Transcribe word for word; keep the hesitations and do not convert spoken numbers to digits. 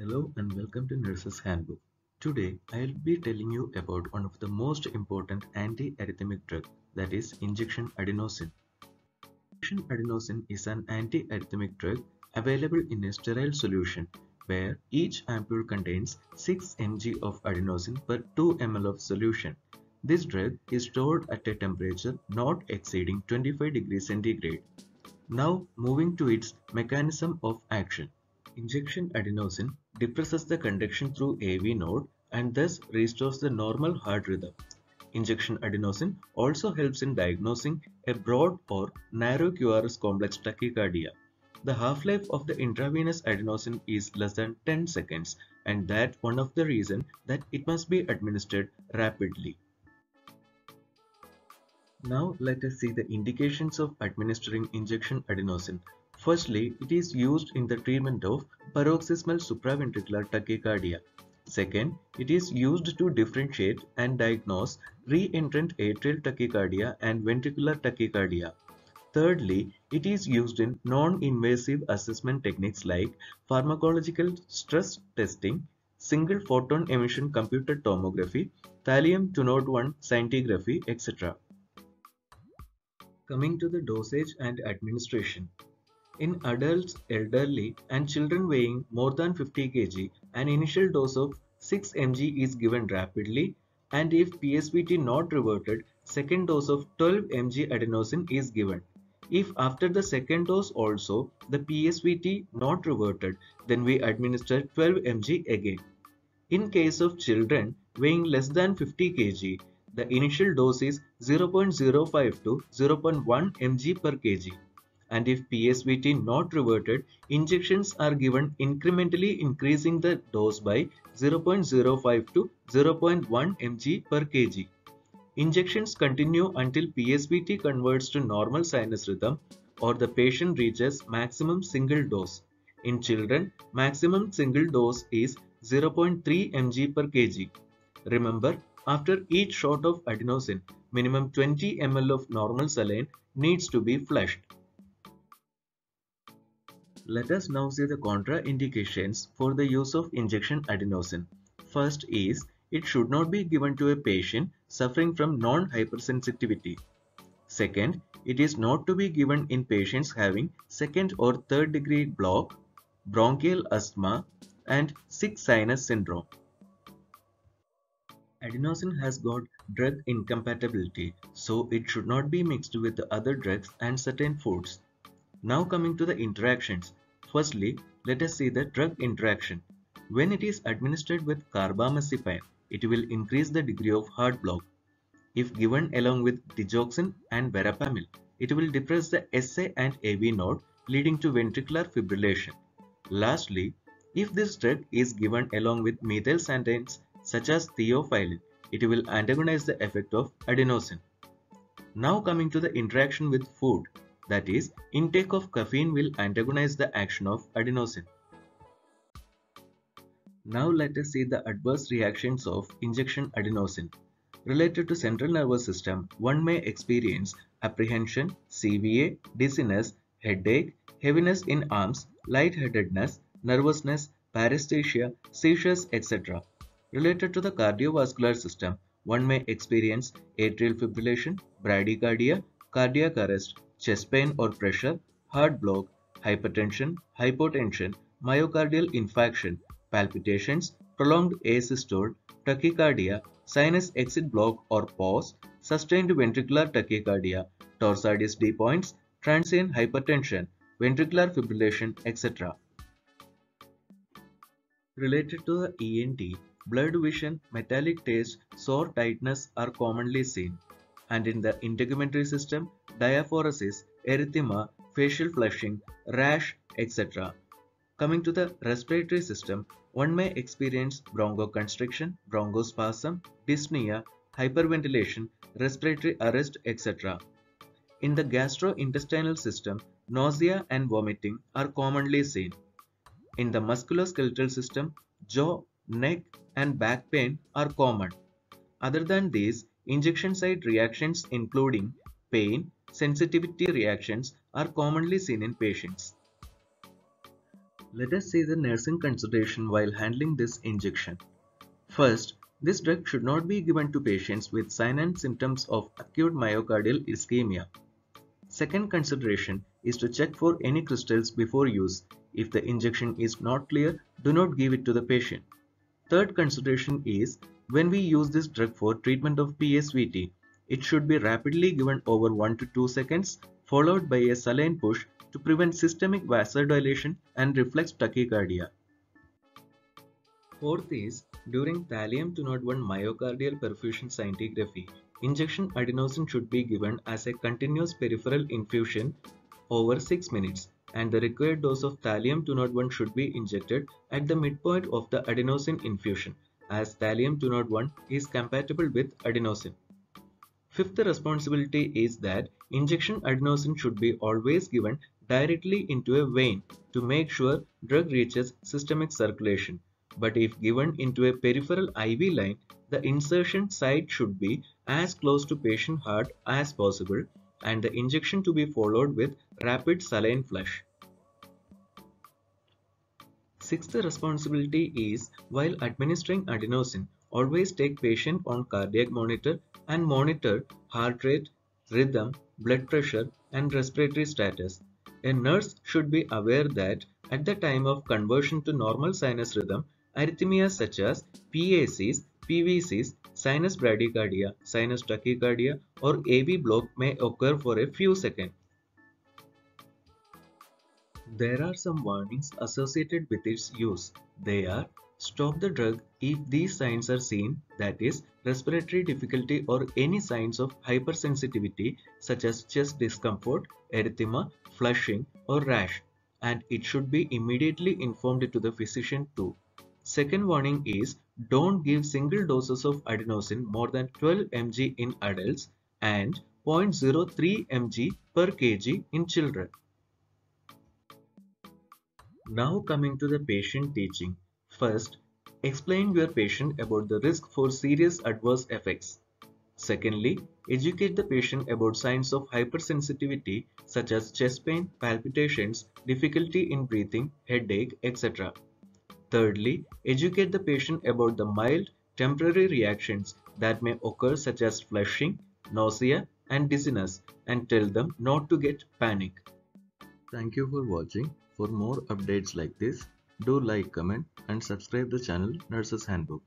Hello and welcome to Nurses Handbook. Today I'll be telling you about one of the most important anti-arrhythmic drug, that is injection adenosine. Injection adenosine is an anti-arrhythmic drug available in a sterile solution where each ampoule contains six milligrams of adenosine per two milliliters of solution. This drug is stored at a temperature not exceeding twenty-five degrees centigrade. Now moving to its mechanism of action. Injection adenosine depresses the conduction through A V node and thus restores the normal heart rhythm. Injection adenosine also helps in diagnosing a broad or narrow Q R S complex tachycardia. The half-life of the intravenous adenosine is less than ten seconds, and that one of the reasons that it must be administered rapidly. Now let us see the indications of administering injection adenosine. Firstly, it is used in the treatment of paroxysmal supraventricular tachycardia. Second, it is used to differentiate and diagnose reentrant atrial tachycardia and ventricular tachycardia. Thirdly, it is used in non-invasive assessment techniques like pharmacological stress testing, single photon emission computed tomography, thallium two oh one scintigraphy, et cetera. Coming to the dosage and administration. In adults, elderly, and children weighing more than fifty kilograms, an initial dose of six milligrams is given rapidly, and if P S V T not reverted, second dose of twelve milligrams adenosine is given. If after the second dose also the P S V T not reverted, then we administer twelve milligrams again. In case of children weighing less than fifty kilograms, the initial dose is zero point zero five to zero point one milligrams per kilogram. And if P S V T not reverted, injections are given incrementally, increasing the dose by zero point zero five to zero point one milligrams per kilogram. Injections continue until P S V T converts to normal sinus rhythm or the patient reaches maximum single dose. In children, maximum single dose is zero point three milligrams per kilogram. Remember, after each shot of adenosine, minimum twenty milliliters of normal saline needs to be flushed. Let us now see the contraindications for the use of injection adenosine. First is, it should not be given to a patient suffering from non-hypersensitivity. Second, it is not to be given in patients having second or third degree block, bronchial asthma, and sick sinus syndrome. Adenosine has got drug incompatibility, so it should not be mixed with other drugs and certain foods. Now coming to the interactions. Firstly, let us see the drug interaction. When it is administered with carbamazepine, it will increase the degree of heart block. If given along with digoxin and verapamil, it will depress the S A and A V node, leading to ventricular fibrillation. Lastly, if this drug is given along with methylxanthines such as theophylline, it will antagonize the effect of adenosine. Now coming to the interaction with food. That is, intake of caffeine will antagonize the action of adenosine. Now let us see the adverse reactions of injection adenosine. Related to central nervous system, one may experience apprehension, C V A, dizziness, headache, heaviness in arms, lightheadedness, nervousness, paresthesia, seizures, et cetera. Related to the cardiovascular system, one may experience atrial fibrillation, bradycardia, cardiac arrest, chest pain or pressure, heart block, hypertension, hypotension, myocardial infarction, palpitations, prolonged asystole, tachycardia, sinus exit block or pause, sustained ventricular tachycardia, torsades de pointes, transient hypertension, ventricular fibrillation, et cetera. Related to the E N T, blurred vision, metallic taste, sore tightness are commonly seen. And in the integumentary system, diaphoresis, erythema, facial flushing, rash, et cetera. Coming to the respiratory system, one may experience bronchoconstriction, bronchospasm, dyspnea, hyperventilation, respiratory arrest, et cetera. In the gastrointestinal system, nausea and vomiting are commonly seen. In the musculoskeletal system, jaw, neck, and back pain are common. Other than these, injection site reactions including pain, sensitivity reactions are commonly seen in patients. Let us see the nursing consideration while handling this injection. First, this drug should not be given to patients with signs and symptoms of acute myocardial ischemia. Second consideration is to check for any crystals before use. If the injection is not clear, do not give it to the patient. Third consideration is when we use this drug for treatment of P S V T, it should be rapidly given over one to two seconds followed by a saline push to prevent systemic vasodilation and reflex tachycardia. Fourth is during thallium two oh one myocardial perfusion scintigraphy, injection adenosine should be given as a continuous peripheral infusion over six minutes, and the required dose of thallium two oh one should be injected at the midpoint of the adenosine infusion, as thallium two oh one is compatible with adenosine. Fifth responsibility is that injection adenosine should be always given directly into a vein to make sure drug reaches systemic circulation, but if given into a peripheral I V line, the insertion site should be as close to patient heart as possible, and the injection to be followed with rapid saline flush. Sixth responsibility is while administering adenosine, always take patient on cardiac monitor and monitor heart rate, rhythm, blood pressure and respiratory status. A nurse should be aware that at the time of conversion to normal sinus rhythm, arrhythmias such as P A Cs, P V Cs, sinus bradycardia, sinus tachycardia or A V block may occur for a few seconds. There are some warnings associated with its use. They are: stop the drug if these signs are seen, that is, respiratory difficulty or any signs of hypersensitivity such as chest discomfort, erythema, flushing or rash, and it should be immediately informed to the physician too. Second warning is don't give single doses of adenosine more than twelve milligrams in adults and zero point zero three milligrams per kilogram in children. Now coming to the patient teaching. First, explain your patient about the risk for serious adverse effects. Secondly, educate the patient about signs of hypersensitivity such as chest pain, palpitations, difficulty in breathing, headache, et cetera. Thirdly, educate the patient about the mild, temporary reactions that may occur such as flushing, nausea and dizziness, and tell them not to get panic. Thank you for watching. For more updates like this, do like, comment and subscribe the channel Nurses Handbook.